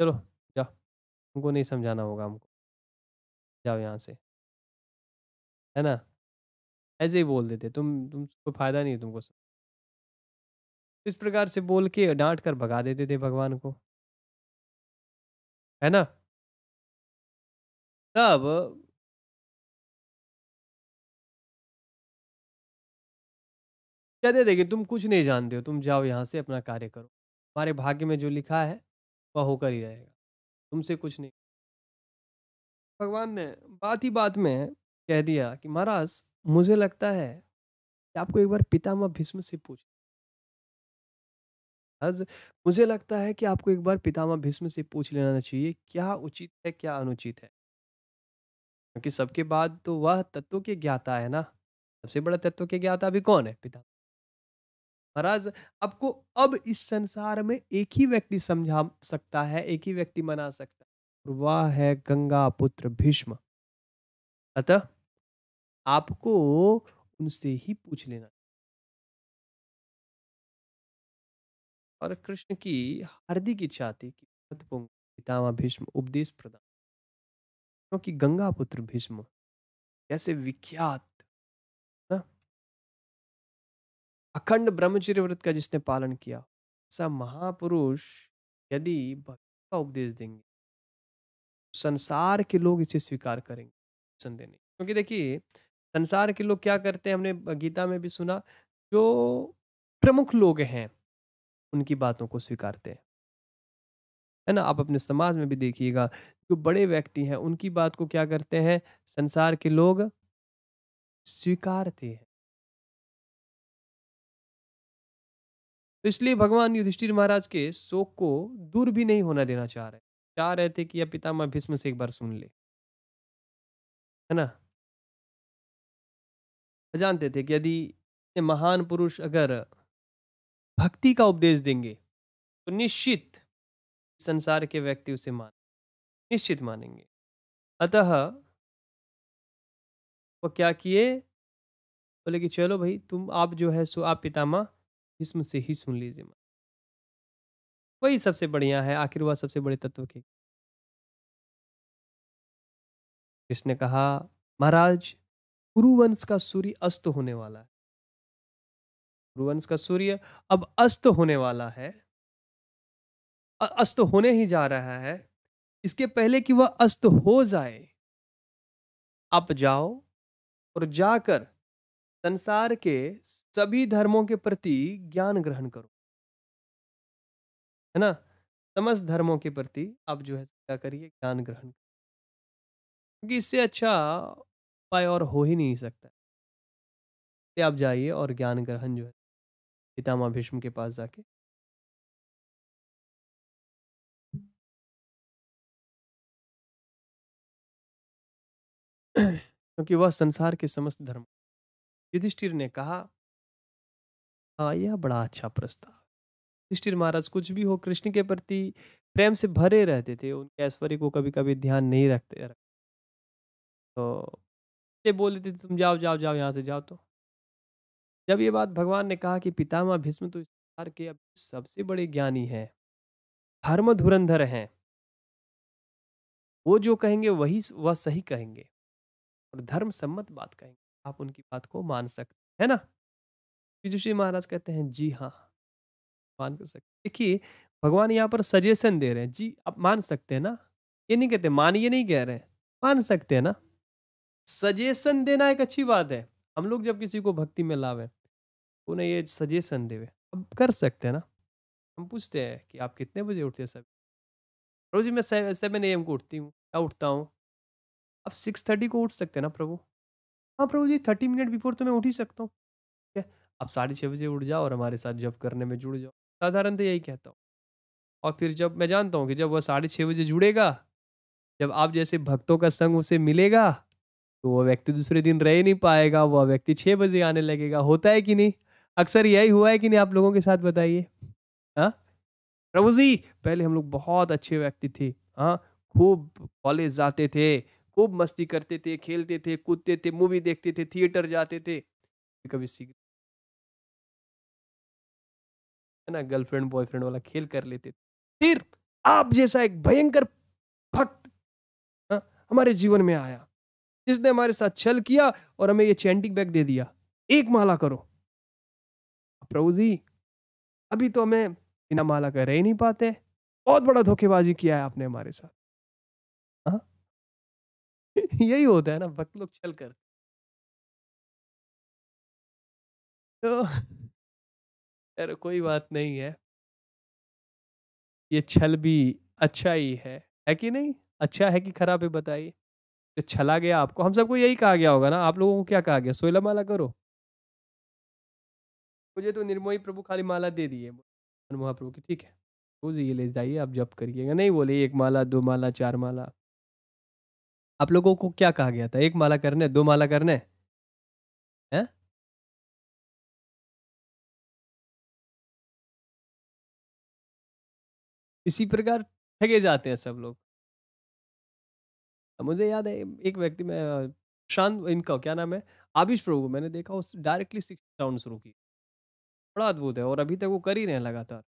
चलो जाओ, उनको नहीं समझाना होगा हमको, जाओ यहाँ से, है ना, ऐसे ही बोल देते, तुमको फायदा नहीं है तुमको। इस प्रकार से बोल के डांट कर भगा देते थे भगवान को, है ना। तब कहते थे कि तुम कुछ नहीं जानते हो, तुम जाओ यहाँ से, अपना कार्य करो, हमारे भाग्य में जो लिखा है वह होकर ही रहेगा, तुमसे कुछ नहीं। भगवान ने बात ही बात में कह दिया कि महाराज मुझे लगता है कि आपको एक बार पितामह भीष्म से पूछना, मुझे लगता है कि आपको एक बार पितामह भीष्म से पूछ लेना चाहिए क्या उचित है क्या अनुचित है, क्योंकि सबके बाद तो वह तत्व के ज्ञाता है ना, सबसे बड़ा तत्व के ज्ञाता अभी कौन है, पितामह। महाराज आपको अब इस संसार में एक ही व्यक्ति समझा सकता है, एक ही व्यक्ति मना सकता है, वह है गंगा पुत्र भीष्म। अतः आपको उनसे ही पूछ लेना। और कृष्ण की हार्दिक इच्छा थी कि पितामह भीष्म उपदेश प्रदान, क्योंकि गंगा पुत्र भीष्म जैसे विख्यात ना, अखंड ब्रह्मचर्य व्रत का जिसने पालन किया, ऐसा महापुरुष यदि भक्ति का उपदेश देंगे, संसार के लोग इसे स्वीकार करेंगे, संदेह नहीं। क्योंकि देखिए संसार के लोग क्या करते हैं, हमने गीता में भी सुना, जो प्रमुख लोग हैं उनकी बातों को स्वीकारते हैं, है ना। आप अपने समाज में भी देखिएगा, जो बड़े व्यक्ति हैं उनकी बात को क्या करते हैं, संसार के लोग स्वीकारते हैं। तो इसलिए भगवान युधिष्ठिर महाराज के शोक को दूर भी नहीं होना देना चाह रहे थे कि यह पितामह भीष्म से एक बार सुन ले, है ना। जानते थे कि यदि महान पुरुष अगर भक्ति का उपदेश देंगे तो निश्चित संसार के व्यक्ति उसे निश्चित मानेंगे। अतः वो क्या किए, बोले कि चलो भाई तुम आप जो है सो आप पितामह भीष्म से ही सुन लीजिए, वही सबसे बढ़िया है, आखिर वह सबसे बड़े तत्व के। जिसने कहा महाराज कुरुवंश का सूर्य अस्त होने वाला है, कुरुवंश का सूर्य अब अस्त होने वाला है, अस्त होने ही जा रहा है, इसके पहले कि वह अस्त हो जाए आप जाओ और जाकर संसार के सभी धर्मों के प्रति ज्ञान ग्रहण करो, है ना, समस्त धर्मों के प्रति आप जो है क्या करिए, ज्ञान ग्रहण करो, क्योंकि इससे अच्छा उपाय और हो ही नहीं सकता। आप जाइए और ज्ञान ग्रहण जो है पितामह भीष्म के पास जाके। क्योंकि वह संसार के समस्त धर्म। युधिष्ठिर ने कहा हाँ यह बड़ा अच्छा प्रस्ताव। युधिष्ठिर महाराज कुछ भी हो कृष्ण के प्रति प्रेम से भरे रहते थे, उनके ऐश्वर्य को कभी कभी ध्यान नहीं रखते, तो ये बोल देते तुम जाओ यहाँ से जाओ। तो जब ये बात भगवान ने कहा कि पितामह भीष्म तो इस संसार के अब सबसे बड़े ज्ञानी हैं, धर्म धुरंधर हैं, वो जो कहेंगे वही वह सही कहेंगे और धर्म सम्मत बात कहेंगे, आप उनकी बात को मान सकते हैं ना। युधिष्ठिर महाराज कहते हैं जी हाँ मान कर सकते। देखिए भगवान यहाँ पर सजेशन दे रहे हैं, जी आप मान सकते हैं ना, ये नहीं कहते मानिए, नहीं कह रहे हैं मान सकते हैं ना। सजेशन देना एक अच्छी बात है, हम लोग जब किसी को भक्ति में लावे उन्हें ये सजेशन देवे अब कर सकते हैं ना। हम पूछते हैं कि आप कितने बजे उठते हैं, सब रोजी मैं 7 AM को उठती हूँ या उठता हूँ, अब 6:30 को उठ सकते हैं ना प्रभु। हाँ प्रभु जी 30 मिनट बिफोर तो मैं उठ ही सकता हूँ, ठीक है आप 6:30 बजे उठ जाओ और हमारे साथ जब करने में जुड़ जाओ, साधारणतः यही कहता हूँ। और फिर जब मैं जानता हूँ कि जब वह 6:30 बजे जुड़ेगा, जब आप जैसे भक्तों का संग उसे मिलेगा, तो वह व्यक्ति दूसरे दिन रह नहीं पाएगा, वह व्यक्ति 6 बजे आने लगेगा। होता है कि नहीं, अक्सर यही हुआ है कि नहीं आप लोगों के साथ, बताइए। हाँ प्रभु जी पहले हम लोग बहुत अच्छे व्यक्ति थे, हाँ खूब कॉलेज जाते थे, खूब मस्ती करते थे, खेलते थे, कूदते थे, मूवी देखते थे, थिएटर जाते थे, कभी सिगरेट है ना गर्लफ्रेंड बॉयफ्रेंड वाला खेल कर लेते थे, फिर आप जैसा एक भयंकर भक्त हमारे जीवन में आया जिसने हमारे साथ छल किया और हमें ये चैंटिंग बैग दे दिया, एक माला करो। प्रभु जी अभी तो हमें बिना माला कर रह ही नहीं पाते, बहुत बड़ा धोखेबाजी किया है आपने हमारे साथ। हाँ यही होता है ना, भक्त लोग छल कर। तो यार कोई बात नहीं है, ये छल भी अच्छा ही है कि नहीं? अच्छा है कि खराब है बताइए? तो छला गया आपको, हम सबको यही कहा गया होगा ना। आप लोगों को क्या कहा गया? 16 माला करो। मुझे तो निर्मोही प्रभु खाली माला दे दिए महाप्रभु की। ठीक है प्रभु जी ये ले जाइए आप जप करिएगा। नहीं बोले एक माला, दो माला, चार माला। आप लोगों को क्या कहा गया था? एक माला करने, दो माला करने हैं? इसी प्रकार ठगे जाते हैं सब लोग। मुझे याद है एक व्यक्ति में शांत, इनका क्या नाम है, आबिश प्रभु को मैंने देखा उस डायरेक्टली 6 राउंड शुरू किया। बड़ा अद्भुत है और अभी तक वो कर ही रहे हैं लगातार।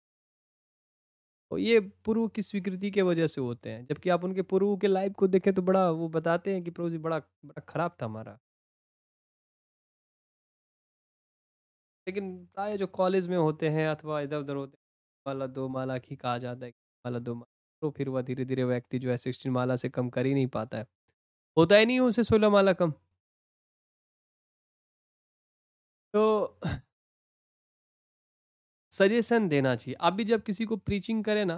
और ये पूर्व की स्वीकृति के वजह से होते हैं। जबकि आप उनके पूर्व के लाइफ को देखें तो बड़ा वो बताते हैं कि प्रभु जी बड़ा खराब था हमारा। लेकिन प्राय जो कॉलेज में होते हैं अथवा इधर उधर होते हैं, माला दो माला ही कहा जाता है, माला दो माला। तो फिर वह धीरे धीरे व्यक्ति जो है 16 माला से कम कर ही नहीं पाता है, होता ही नहीं उनसे 16 माला कम। तो सजेशन देना चाहिए। आप भी जब किसी को प्रीचिंग करें ना,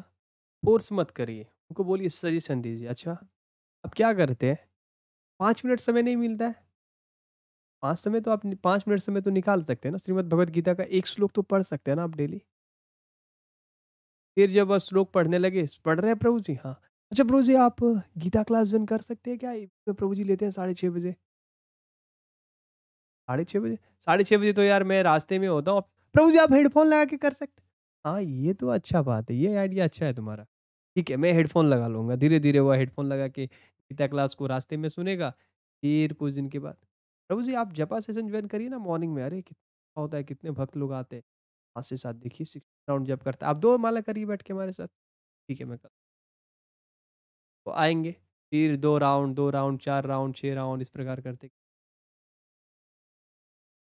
फोर्स मत करिए, उनको बोलिए सजेशन दीजिए। अच्छा आप क्या करते हैं? 5 मिनट समय नहीं मिलता है, 5 समय तो आप 5 मिनट समय तो निकाल सकते हैं ना। श्रीमद् भगवद गीता का 1 श्लोक तो पढ़ सकते हैं ना आप डेली। फिर जब श्लोक पढ़ने लगे, पढ़ रहे हैं प्रभु जी? हाँ। अच्छा प्रभु जी आप गीता क्लास ज्वाइन कर सकते हैं क्या? प्रभु जी लेते हैं 6:30 बजे। 6:30 बजे? 6:30 बजे तो यार मैं रास्ते में होता हूँ। प्रभु जी आप हेडफोन लगा के कर सकते? हाँ ये तो अच्छा बात है, ये आइडिया अच्छा है तुम्हारा। ठीक है मैं हेडफोन लगा लूँगा। धीरे धीरे वह हेडफोन लगा के गीता क्लास को रास्ते में सुनेगा। फिर कुछ दिन के बाद, प्रभु जी आप जपा सेशन ज्वाइन करिए ना मॉर्निंग में। अरे कितना होता है, कितने भक्त लोग आते हैं। 5 से 7 देखिए 6 राउंड जप करता है। आप 2 माला करिए बैठ के हमारे साथ। ठीक है मैं कर, वो आएंगे। फिर 2 राउंड 2 राउंड 4 राउंड 6 राउंड इस प्रकार करते।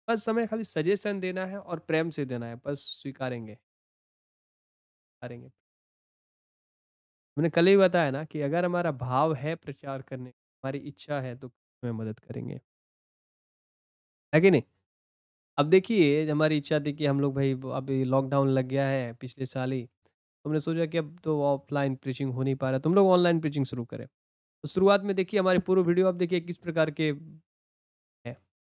बस समय खाली सजेशन देना है और प्रेम से देना है, बस स्वीकारेंगे। हमने कल ही बताया ना कि अगर हमारा भाव है प्रचार करने, हमारी इच्छा है तो हमें मदद करेंगे, है कि नहीं? अब देखिए हमारी इच्छा थी कि हम लोग भाई अभी लॉकडाउन लग गया है पिछले साल ही, हमने सोचा कि अब तो ऑफलाइन प्रीचिंग हो नहीं पा रहा, तुम लोग ऑनलाइन प्रीचिंग शुरू करें। तो शुरुआत में देखिए हमारे पूर्व वीडियो आप देखिए किस प्रकार के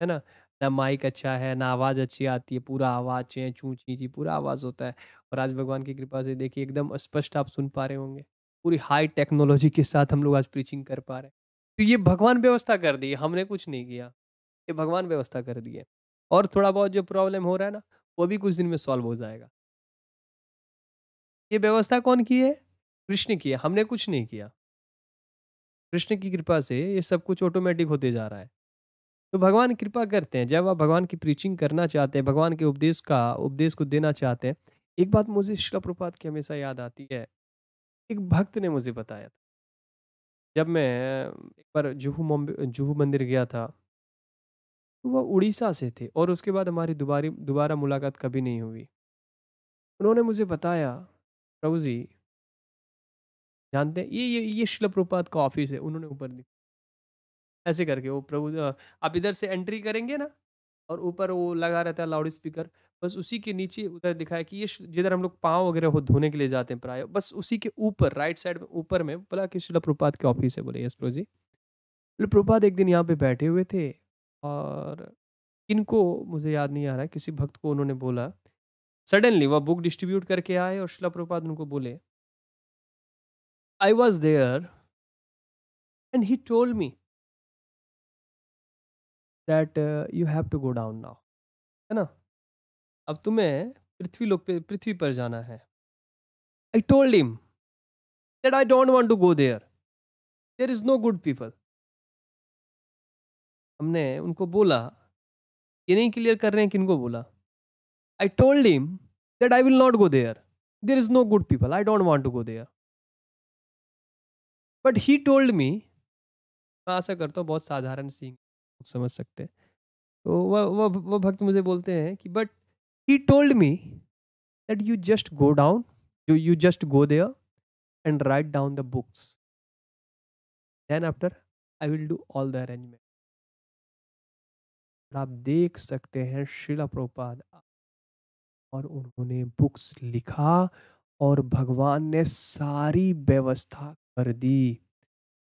है ना। ना माइक अच्छा है, ना आवाज़ अच्छी आती है, पूरा आवाज़ चें चूँ ची जी पूरा आवाज़ होता है। और आज भगवान की कृपा से देखिए एकदम स्पष्ट आप सुन पा रहे होंगे। पूरी हाई टेक्नोलॉजी के साथ हम लोग आज प्रीचिंग कर पा रहे हैं। तो ये भगवान व्यवस्था कर दी, हमने कुछ नहीं किया, ये भगवान व्यवस्था कर दी है। और थोड़ा बहुत जो प्रॉब्लम हो रहा है ना वो भी कुछ दिन में सॉल्व हो जाएगा। ये व्यवस्था कौन की है? कृष्ण की है, हमने कुछ नहीं किया। कृष्ण की कृपा से ये सब कुछ ऑटोमेटिक होते जा रहा है। तो भगवान कृपा करते हैं। जब आप भगवान की प्रीचिंग करना चाहते हैं, भगवान के उपदेश को देना चाहते हैं, एक बात मुझे श्रील प्रभुपाद की हमेशा याद आती है। एक भक्त ने मुझे बताया था, जब मैं एक बार जुहू मंदिर गया था, तो वह उड़ीसा से थे और उसके बाद हमारी दोबारा मुलाकात कभी नहीं हुई। उन्होंने मुझे बताया, प्रभु जी जानते हैं ये श्रील प्रभुपाद का ऑफिस है। उन्होंने ऊपर ऐसे करके वो प्रभु आप इधर से एंट्री करेंगे ना और ऊपर वो लगा रहता है लाउड स्पीकर, बस उसी के नीचे उधर दिखाया कि ये जिधर हम लोग पाँव वगैरह हो धोने के लिए जाते हैं प्राय, बस उसी के ऊपर राइट साइड में ऊपर में बोला कि श्रील प्रभुपाद के ऑफिस है। बोले यस प्रभु जी। बोले प्रभुपाद एक दिन यहाँ पे बैठे हुए थे और इनको मुझे याद नहीं आ रहा किसी भक्त को उन्होंने बोला, सडनली वह बुक डिस्ट्रीब्यूट करके आए और श्रील प्रभुपाद उनको बोले, I was there and he told me That you have to go down now, है ना, अब तुम्हें पृथ्वी पर जाना है। I told him that I don't want to go there. There is no good people. हमने उनको बोला, ये नहीं क्लियर कर रहे हैं कि इनको बोला, I told him that I will not go there. There is no good people. I don't want to go there. But he told me, मैं आशा करता हूँ बहुत साधारण सीन समझ सकते हैं, तो वह भक्त मुझे बोलते हैं कि but he told me that you just go down, you just go there and right down the books, then after I will do all the arrangement. आप देख सकते हैं श्रीला प्रभुपाद, और उन्होंने बुक्स लिखा और भगवान ने सारी व्यवस्था कर दी।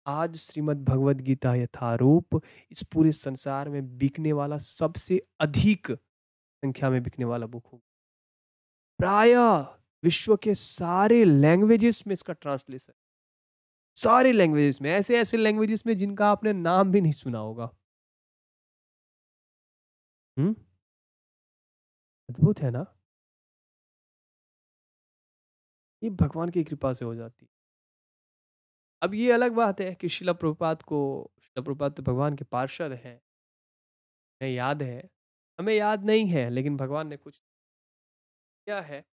आज श्रीमद् भगवद गीता यथारूप इस पूरे संसार में बिकने वाला, सबसे अधिक संख्या में बिकने वाला बुक होगा। प्रायः विश्व के सारे लैंग्वेजेस में इसका ट्रांसलेशन, सारे लैंग्वेजेस में, ऐसे ऐसे लैंग्वेजेस में जिनका आपने नाम भी नहीं सुना होगा। अद्भुत है ना, ये भगवान की कृपा से हो जाती। अब ये अलग बात है कि श्रील प्रभुपाद को, श्रील प्रभुपाद तो भगवान के पार्षद हैं, हमें याद है, हमें याद नहीं है, लेकिन भगवान ने कुछ क्या है,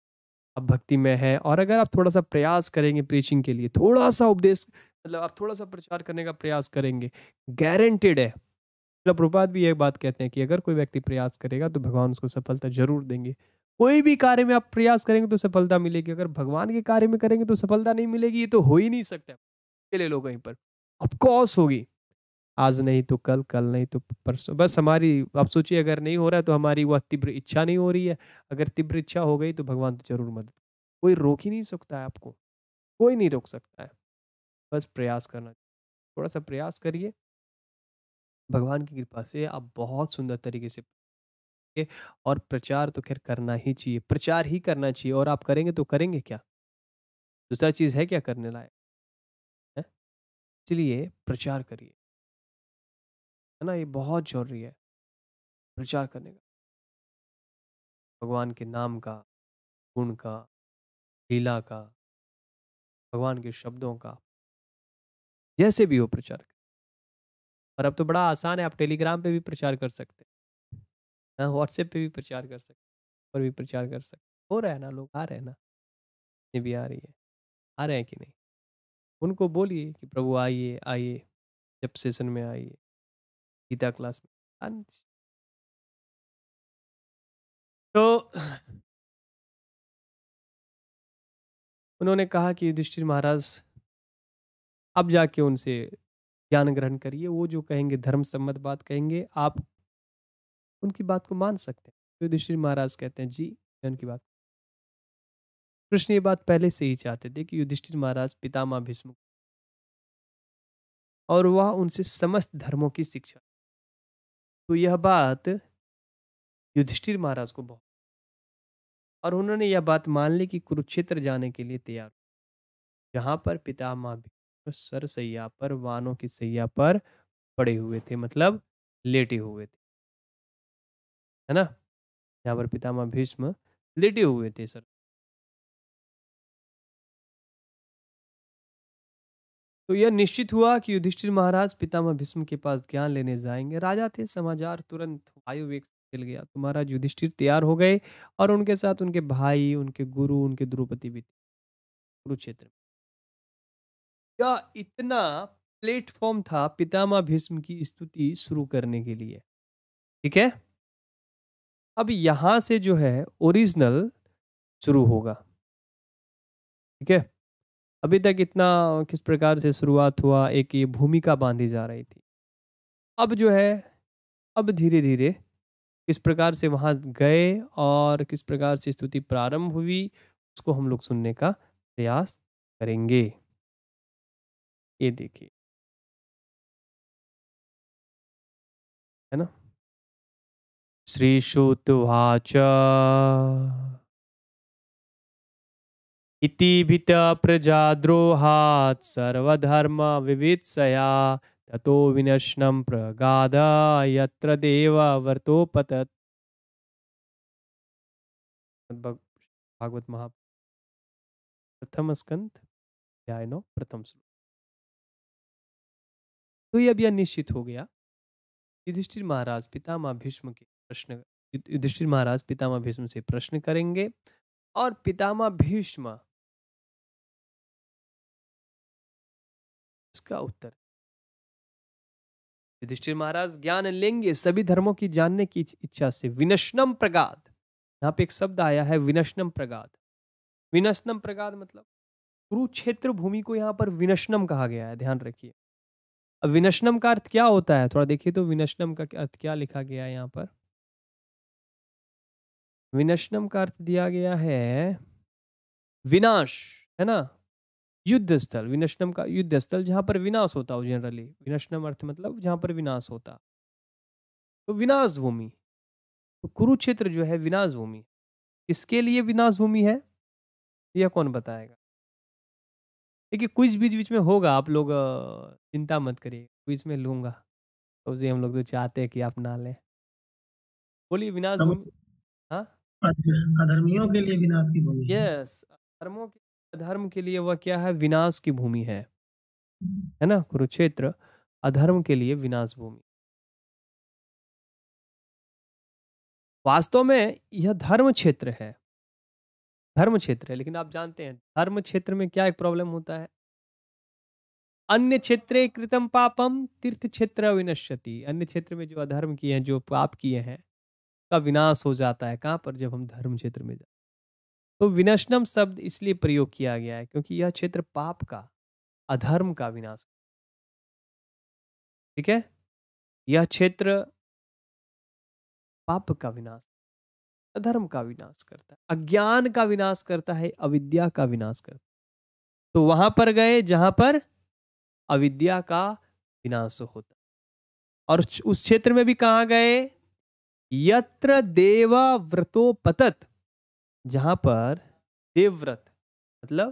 आप भक्ति में है, और अगर आप थोड़ा सा प्रयास करेंगे प्रीचिंग के लिए, थोड़ा सा उपदेश, मतलब आप थोड़ा सा प्रचार करने का प्रयास करेंगे, गारंटेड है। श्रील प्रभुपाद भी ये बात कहते हैं कि अगर कोई व्यक्ति प्रयास करेगा तो भगवान उसको सफलता जरूर देंगे। कोई भी कार्य में आप प्रयास करेंगे तो सफलता मिलेगी, अगर भगवान के कार्य में करेंगे तो सफलता नहीं मिलेगी, ये तो हो ही नहीं सकता। ले लो कहीं पर, ऑफ कोर्स होगी, आज नहीं तो कल, कल नहीं तो परसों। बस हमारी, आप सोचिए अगर नहीं हो रहा है तो हमारी वह तीव्र इच्छा नहीं हो रही है, अगर तीव्र इच्छा हो गई तो भगवान तो जरूर मदद, कोई रोक ही नहीं सकता है आपको, कोई नहीं रोक सकता है। बस प्रयास करना, थोड़ा सा प्रयास करिए, भगवान की कृपा से आप बहुत सुंदर तरीके से, और प्रचार तो खैर करना ही चाहिए, प्रचार ही करना चाहिए, और आप करेंगे तो करेंगे क्या, दूसरा चीज़ है क्या करने लायक, इसलिए प्रचार करिए, है ना, ये बहुत जरूरी है प्रचार करने का, भगवान के नाम का, गुण का, लीला का, भगवान के शब्दों का, जैसे भी हो प्रचार करें। और अब तो बड़ा आसान है, आप टेलीग्राम पे भी प्रचार कर सकते हैं, व्हाट्सएप पे भी प्रचार कर सकते हैं, और भी प्रचार कर सकते हो रहा है ना, लोग आ रहे हैं ना, ये भी आ रही है, आ रहे हैं कि नहीं, उनको बोलिए कि प्रभु आइए आइए, जब सेशन में आइए, गीता क्लास में। तो उन्होंने कहा कि युधिष्ठिर महाराज, अब जाके उनसे ज्ञान ग्रहण करिए, वो जो कहेंगे धर्म सम्मत बात कहेंगे, आप उनकी बात को मान सकते हैं। तो युधिष्ठिर महाराज कहते हैं जी मैं उनकी बात, कृष्ण ये बात पहले से ही चाहते थे कि युधिष्ठिर महाराज पितामह भीष्म, और वह उनसे समस्त धर्मों की शिक्षा, तो यह बात युधिष्ठिर महाराज को बहुत, और उन्होंने यह बात मान ली कि कुरुक्षेत्र जाने के लिए तैयार, जहाँ पर पितामह भीष्म सरसैया पर, वानों की सैया पर पड़े हुए थे, मतलब लेटे हुए थे, है ना, यहाँ पर पितामह भीष्म लेटे हुए थे सर। तो यह निश्चित हुआ कि युधिष्ठिर महाराज पितामह भीष्म के पास ज्ञान लेने जाएंगे। राजा थे, समाचार तुरंत वायु वेग से फैल गया। तो महाराज युधिष्ठिर तैयार हो गए, और उनके साथ उनके भाई, उनके गुरु, उनके द्रौपदी भी थे कुरुक्षेत्र में। यह इतना प्लेटफॉर्म था पितामह भीष्म की स्तुति शुरू करने के लिए, ठीक है। अब यहाँ से जो है ओरिजिनल शुरू होगा, ठीक है। अभी तक इतना किस प्रकार से शुरुआत हुआ, एक ये भूमिका बांधी जा रही थी। अब जो है, अब धीरे धीरे किस प्रकार से वहाँ गए और किस प्रकार से स्तुति प्रारंभ हुई, उसको हम लोग सुनने का प्रयास करेंगे। ये देखिए, है ना, श्री शुतवाच इतिभित प्रजाद्रोहात् सर्वधर्म विवित्सया ततो विनश्नं प्रगादा यत्र देव वर्तोपतत्। भागवत महापुराण प्रथम स्कंध अध्याय 9 प्रथम श्लोक। तो ये अब यह निश्चित हो गया, युधिष्ठिर महाराज पितामह भीष्म के प्रश्न, युधिष्ठिर महाराज पितामह भीष्म से प्रश्न करेंगे, और पितामह भीष्म इसका उत्तर युधिष्ठिर महाराज ज्ञान लेंगे सभी धर्मों की जानने की इच्छा से। विनश्नम प्रगाद, यहाँ पे एक शब्द आया है विनश्नम प्रगाद। विनश्नम प्रगाद मतलब कुरुक्षेत्र भूमि को यहाँ पर विनश्नम कहा गया है, ध्यान रखिए। अब विनश्नम का अर्थ क्या होता है थोड़ा देखिए तो विनश्नम का अर्थ क्या लिखा गया है यहाँ पर। विनश्नम का अर्थ दिया गया है विनाश, है ना, युद्ध स्थल। विनश्नम का युद्ध स्थल जहाँ पर विनाश होता हो, जनरली विनश्नम अर्थ मतलब जहाँ पर विनाश होता, तो विनाश भूमि। तो कुरुक्षेत्र जो है विनाश भूमि, इसके लिए विनाश भूमि है यह कौन बताएगा। देखिए क्विज बीच बीच में होगा, आप लोग चिंता मत करिए, क्विज में लूंगा तो जी हम लोग तो चाहते हैं कि आप ना लें। बोलिए विनाश भूमि, हाँ अधर्मियों के लिए विनाश की भूमि। यस, अधर्मों के अधर्म के लिए वह क्या है, विनाश की भूमि है ना। कुरुक्षेत्र अधर्म के लिए विनाश भूमि। वास्तव में यह धर्म क्षेत्र है, धर्म क्षेत्र है, लेकिन आप जानते हैं धर्म क्षेत्र में क्या एक प्रॉब्लम होता है। अन्य क्षेत्रे कृतम पापम तीर्थ क्षेत्र विनश्यति, अन्य क्षेत्र में जो अधर्म किए हैं, जो पाप किए हैं, का विनाश हो जाता है। कहाँ पर, जब हम धर्म क्षेत्र में जाते हैं। तो विनश्नम शब्द इसलिए प्रयोग किया गया है क्योंकि यह क्षेत्र पाप का, अधर्म का विनाश, ठीक है, यह क्षेत्र पाप का विनाश, अधर्म का विनाश करता है, अज्ञान का विनाश करता है, अविद्या का विनाश करता है। तो वहां पर गए जहां पर अविद्या का विनाश होता है। और उस क्षेत्र में भी कहाँ गए, यत्र देवा व्रतोपतत, जहां पर देवव्रत मतलब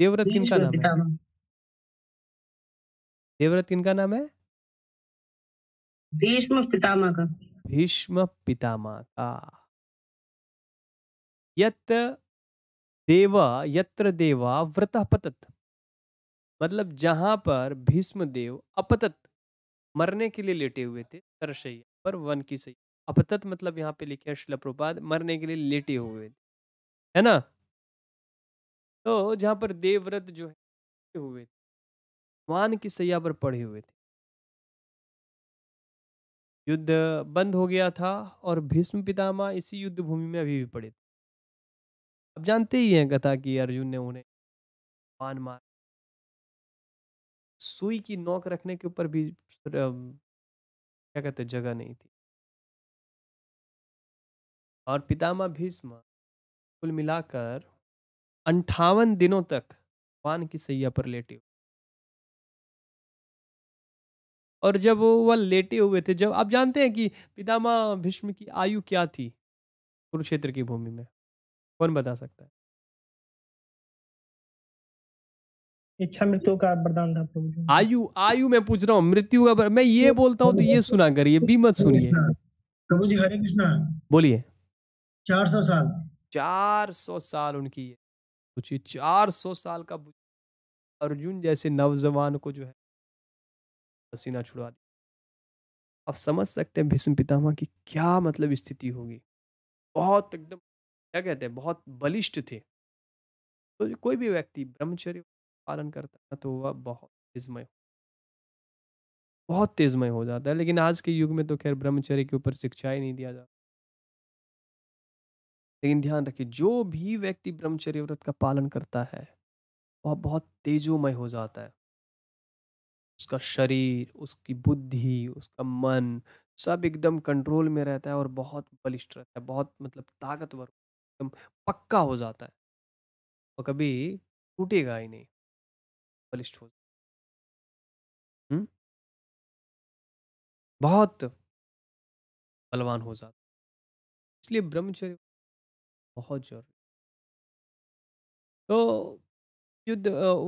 देवव्रत किनका नाम है, देवव्रत किनका नाम है, भीष्म पितामह का, भीष्म पितामह का। यत्र देवा व्रत अपतत मतलब जहां पर भीष्म देव अपतत मरने के लिए लेटे हुए थे, तरशैया पर वन की सही। अपतत मतलब यहाँ पे लिखे श्रील प्रभुपाद मरने के लिए लेटे हुए, है ना। तो जहाँ पर देवव्रत जो है हुए थे, वान की सैया पर पड़े हुए थे, युद्ध बंद हो गया था और भीष्म पितामह इसी युद्ध भूमि में अभी भी पड़े थे। अब जानते ही हैं कथा कि अर्जुन ने उन्हें वान मार, सुई की नोक रखने के ऊपर भी क्या कहते जगह नहीं थी। और पितामह भीष्म कुल मिलाकर 58 दिनों तक वान की सैया पर लेटे हुए, और जब वह लेटे हुए थे, जब आप जानते हैं कि पितामह भीष्म की आयु क्या थी कुरुक्षेत्र की भूमि में, कौन बता सकता है। इच्छा मृत्यु का वरदान था प्रभु। आयु मैं पूछ रहा हूँ, मृत्यु का मैं ये बोलता हूँ तो ये सुना करिए, भी मत सुनिए। प्रभु जी हरे कृष्णा, बोलिए। 400 साल, 400 साल उनकी है, सोचिए 400 साल का अर्जुन जैसे नौजवान को जो है पसीना छुड़ा दिया। आप समझ सकते हैं भीष्म पितामह की क्या मतलब स्थिति होगी। बहुत एकदम क्या कहते हैं, बहुत बलिष्ठ थे। तो कोई भी व्यक्ति ब्रह्मचर्य पालन करता तो वह बहुत तेजमय हो जाता है। लेकिन आज के युग में तो खैर ब्रह्मचर्य के ऊपर शिक्षा ही नहीं दिया जाता। लेकिन ध्यान रखिए, जो भी व्यक्ति ब्रह्मचर्य व्रत का पालन करता है वह बहुत तेजोमय हो जाता है। उसका शरीर, उसकी बुद्धि, उसका मन सब एकदम कंट्रोल में रहता है और बहुत बलिष्ठ रहता है, बहुत मतलब ताकतवर, एकदम पक्का हो जाता है और कभी टूटेगा ही नहीं, बलिष्ठ हो जाता, बहुत बलवान हो जाता। इसलिए ब्रह्मचर्य बहुत जरूरी। तो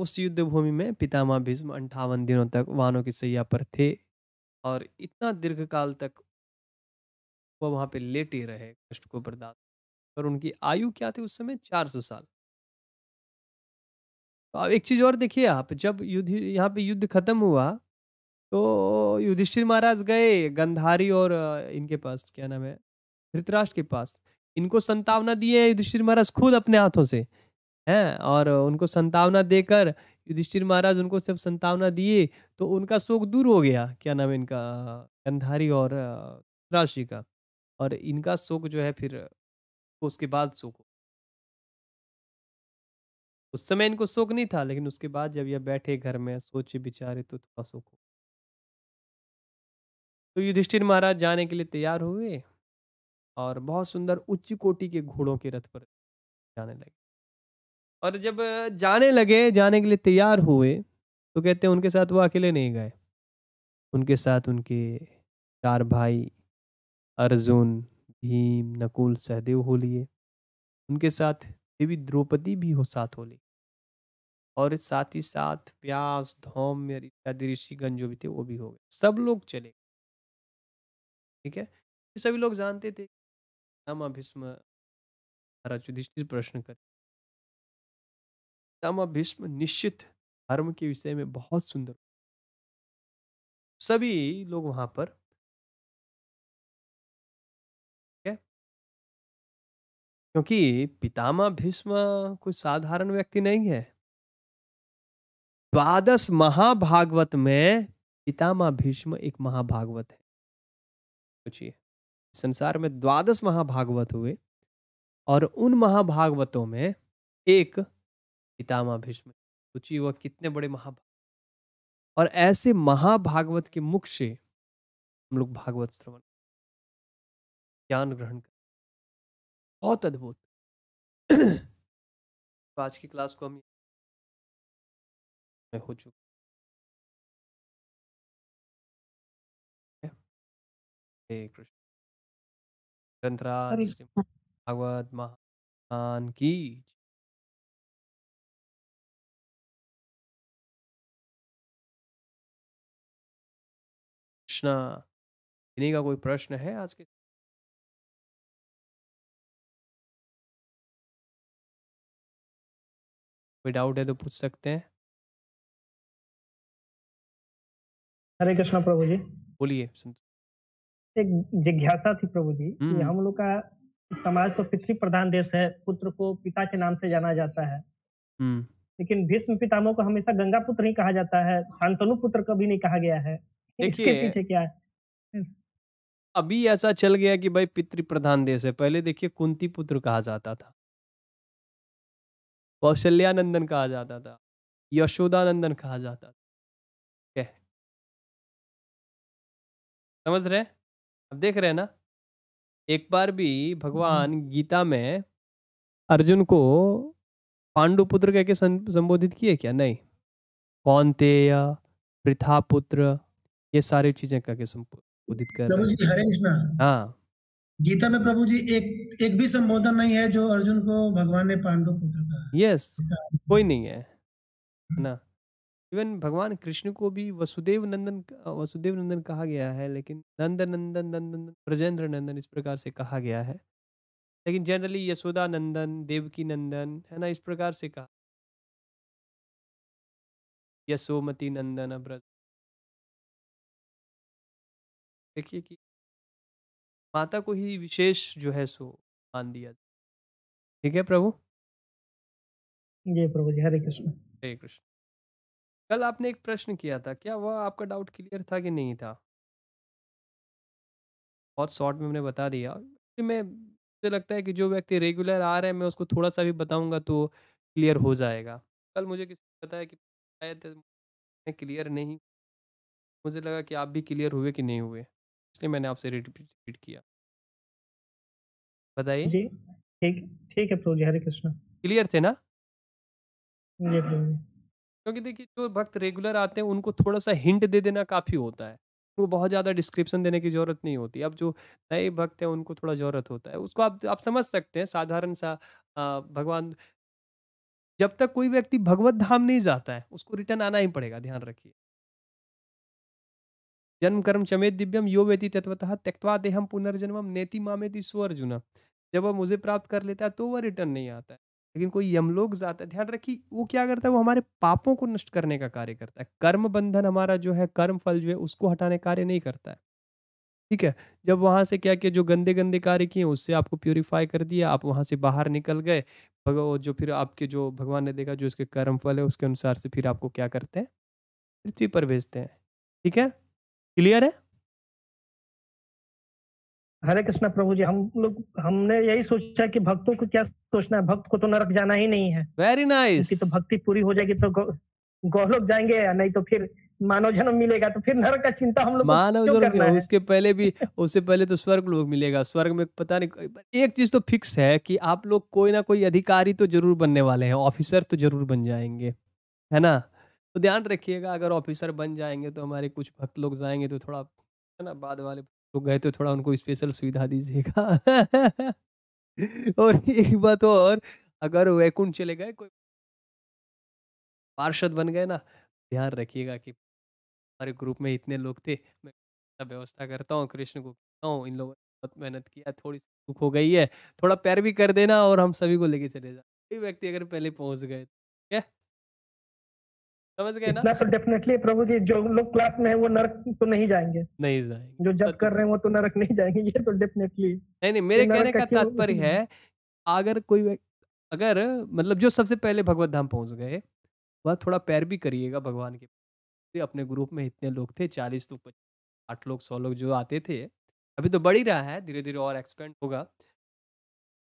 उस युद्ध भूमि में पितामह भीष्म 58 दिनों तक वानों की सैया पर थे और इतना दीर्घ काल तक वो वहां पे लेटे रहे, कष्ट को बर्दाश्त। और उनकी आयु क्या थी उस समय, 400 साल। अब एक चीज और देखिए आप, जब यहाँ पे युद्ध खत्म हुआ तो युधिष्ठिर महाराज गए गंधारी और इनके पास, क्या नाम है, धृतराष्ट्र के पास। इनको संतावना दिए युधिष्ठिर महाराज खुद अपने हाथों से हैं, और उनको संतावना देकर युधिष्ठिर महाराज उनको सब संतावना दिए तो उनका शोक दूर हो गया। क्या नाम है इनका, गंधारी और राशि का, और इनका शोक जो है फिर उसके बाद शोक, उस समय इनको शोक नहीं था, लेकिन उसके बाद जब यह बैठे घर में सोचे विचारे तो थोड़ा शोक हो। तो युधिष्ठिर महाराज जाने के लिए तैयार हुए और बहुत सुंदर उच्च कोटि के घोड़ों के रथ पर जाने लगे। और जब जाने लगे, जाने के लिए तैयार हुए तो कहते हैं उनके साथ वो अकेले नहीं गए, उनके साथ उनके चार भाई अर्जुन, भीम, नकुल, सहदेव हो लिए, उनके साथ देवी द्रौपदी भी हो साथ हो ली, और साथ ही साथ व्यास, धौम्य इत्यादि ऋषिगण जो भी थे वो भी हो गए, सब लोग चले। ठीक है, ये सभी लोग जानते थे पितामह भीष्म महाराज युधिष्ठिर प्रश्न कर, पितामह भीष्म निश्चित धर्म के विषय में बहुत सुंदर, सभी लोग वहां पर। क्योंकि पितामह भीष्म कोई साधारण व्यक्ति नहीं है, 12 महाभागवत में पितामह भीष्म एक महाभागवत है। सोचिए, संसार में 12 महाभागवत हुए और उन महाभागवतों में एक पितामह भीष्म। सोचिए वह कितने बड़े महाभागवत, और ऐसे महाभागवत के मुख से हम लोग भागवत श्रवण, ज्ञान ग्रहण, बहुत अद्भुत। तो आज की क्लास को हम हो चुका, कृष्ण भागवत महान की। कृष्णा, इन्हीं का कोई प्रश्न है आज के? कोई डाउट है तो पूछ सकते हैं। हरे कृष्णा प्रभु जी, बोलिए। एक जिज्ञासा थी प्रभु जी, हम लोग का समाज तो पितृ प्रधान देश है, पुत्र को पिता के नाम से जाना जाता है, लेकिन भीष्म पितामह को हमेशा गंगा पुत्र ही कहा जाता है, शांतनु पुत्र कभी नहीं कहा गया है, इसके पीछे क्या है? अभी ऐसा चल गया कि भाई पितृ प्रधान देश है, पहले देखिए कुंती पुत्र कहा जाता था, कौशल्यानंदन कहा जाता था, यशोदानंदन कहा जाता था। क्या समझ रहे हैं? अब देख रहे हैं ना, एक बार भी भगवान गीता में अर्जुन को पांडु पुत्र कह के संबोधित किए क्या? नहीं, कौन्तेय, पृथा पुत्र, ये सारी चीजें कह के संबोधित कर रहे हैं। हरे कृष्णा। हाँ, गीता में प्रभु जी एक भी संबोधन नहीं है जो अर्जुन को भगवान ने पांडु पुत्र कहा। यस, कोई नहीं है ना। इवन भगवान कृष्ण को भी वसुदेव नंदन कहा गया है, लेकिन नंदन ब्रजेंद्र नंदन इस प्रकार से कहा गया है, लेकिन जनरली यशोदा नंदन, देवकी नंदन, है ना, इस प्रकार से कहा, यशोमती नंदन ब्रज। देखिए कि माता को ही विशेष जो है सो मान दिया। ठीक है प्रभु जी, प्रभु जी हरे कृष्ण। हरे कृष्ण। कल आपने एक प्रश्न किया था, क्या वह आपका डाउट क्लियर था कि नहीं था? बहुत शॉर्ट में मैंने बता दिया। मुझे लगता है कि जो व्यक्ति रेगुलर आ रहे हैं मैं उसको थोड़ा सा भी बताऊंगा तो क्लियर हो जाएगा। कल मुझे किसी ने बताया कि मैं क्लियर नहीं, मुझे लगा कि आप भी क्लियर हुए कि नहीं हुए, इसलिए मैंने आपसे रिपीट किया। बताइए। जी ठीक है प्रभु जी हरे कृष्ण। क्लियर थे ना? जी प्रभु जी। क्योंकि देखिए जो भक्त रेगुलर आते हैं उनको थोड़ा सा हिंट दे देना काफ़ी होता है, उनको बहुत ज़्यादा डिस्क्रिप्शन देने की ज़रूरत नहीं होती। अब जो नए भक्त हैं उनको थोड़ा ज़रूरत होता है, उसको आप समझ सकते हैं। साधारण सा भगवान, जब तक कोई व्यक्ति भगवत धाम नहीं जाता है उसको रिटर्न आना ही पड़ेगा, ध्यान रखिए। जन्म कर्म चमेत दिव्यम यो वेति तत्वतः त्यक्त्वा देहम पुनर्जन्मम नेति मामेति सो अर्जुन। जब वह मुझे प्राप्त कर लेता है तो वह रिटर्न नहीं आता है, लेकिन कोई यमलोक जाता है, ध्यान रखिए वो क्या करता है, वो हमारे पापों को नष्ट करने का कार्य करता है। कर्म बंधन हमारा जो है, कर्म फल जो है उसको हटाने कार्य नहीं करता है। ठीक है, जब वहाँ से क्या किया, जो गंदे गंदे कार्य किए उससे आपको प्योरीफाई कर दिया, आप वहाँ से बाहर निकल गए, भगवान जो फिर आपके जो भगवान ने देखा जो इसके कर्म फल है उसके अनुसार से फिर आपको क्या करते हैं, पृथ्वी पर भेजते हैं। ठीक है, क्लियर है? हरे कृष्णा प्रभु जी, हम लोग हमने यही सोचा कि भक्तों को क्या सोचना है, भक्त को तो नरक जाना ही नहीं है। Very nice. तो भक्ति पूरी हो जाएगी तो गोलोक जाएंगे, या नहीं तो फिर मानव जन्म मिलेगा, तो फिर नरक का चिंता हम लोग मानव जन्म उसके पहले भी उससे पहले तो स्वर्ग लोग मिलेगा। स्वर्ग में पता नहीं, एक चीज तो फिक्स है कि आप लोग कोई ना कोई अधिकारी तो जरूर बनने वाले हैं, ऑफिसर तो जरूर बन जाएंगे, है ना? तो ध्यान रखिएगा, अगर ऑफिसर बन जाएंगे तो हमारे कुछ भक्त लोग जाएंगे तो थोड़ा, है ना, बाद वाले लोग गए तो थोड़ा उनको स्पेशल सुविधा दीजिएगा। और एक बात और, अगर वैकुंठ चले गए, कोई पार्षद बन गए ना, ध्यान रखिएगा कि हमारे ग्रुप में इतने लोग थे, मैं व्यवस्था करता हूँ, कृष्ण को कहता हूँ, इन लोगों ने बहुत मेहनत किया, थोड़ी सी दुख हो गई है, थोड़ा प्यार भी कर देना और हम सभी को लेके चले जाए। कोई व्यक्ति अगर पहले पहुंच गए, ठीक है, समझ गए ना? तो डेफिनेटली प्रभु जी जो लोग क्लास में है वो नरक तो नहीं जाएंगे, नहीं जाएंगे। जो जब कर रहे हैं वो तो नरक नहीं जाएंगे, ये तो डेफिनेटली नहीं। मेरे कहने का तात्पर्य है, अगर कोई अगर मतलब जो सबसे पहले भगवत धाम पहुंच गए, वह थोड़ा पैर भी करिएगा भगवान के। तो अपने ग्रुप में इतने लोग थे, 40 तो 8 लोग 100 लोग जो आते थे, अभी तो बढ़ ही रहा है, धीरे धीरे और एक्सपेंड होगा।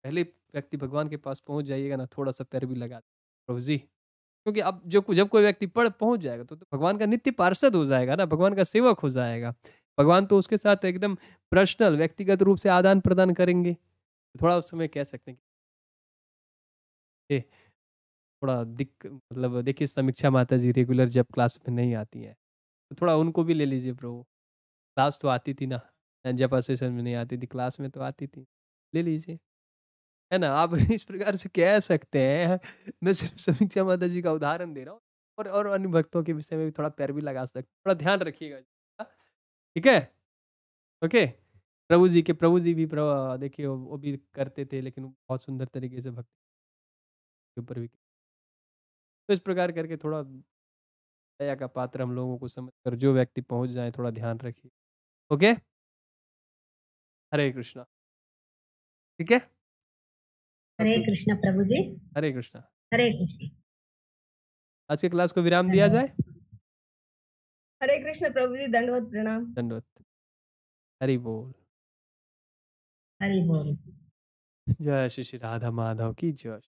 पहले व्यक्ति भगवान के पास पहुंच जाइएगा ना, थोड़ा सा पैर भी लगा प्रभु जी, क्योंकि अब जो जब कोई व्यक्ति पहुंच जाएगा तो भगवान का नित्य पार्षद हो जाएगा ना, भगवान का सेवक हो जाएगा, भगवान तो उसके साथ एकदम पर्सनल व्यक्तिगत रूप से आदान प्रदान करेंगे। थोड़ा उस समय कह सकते हैं थोड़ा मतलब देखिए, समीक्षा माता जी रेगुलर जब क्लास में नहीं आती है तो थोड़ा उनको भी ले लीजिए प्रभु। क्लास तो आती थी ना, जपा सेशन में नहीं आती थी, क्लास में तो आती थी, ले लीजिए, है ना? आप इस प्रकार से कह सकते हैं। मैं सिर्फ समीक्षा माता जी का उदाहरण दे रहा हूँ, और अन्य भक्तों के विषय में भी थोड़ा पैर भी लगा सकते, थोड़ा ध्यान रखिएगा। ठीक है, ओके। प्रभु जी भी देखिए वो भी करते थे, लेकिन बहुत सुंदर तरीके से भक्ति ऊपर भी। तो इस प्रकार करके थोड़ा दया का पात्र हम लोगों को समझकर जो व्यक्ति पहुंच जाए थोड़ा ध्यान रखिए। ओके, हरे कृष्णा। ठीक है, हरे कृष्णा प्रभु जी, हरे कृष्णा, हरे कृष्णा। आज के क्लास को विराम दिया जाए। हरे कृष्णा प्रभु जी, दंडवत प्रणाम, दंडवत। हरि बोल, हरि बोल। जय श्री राधा माधव की जय।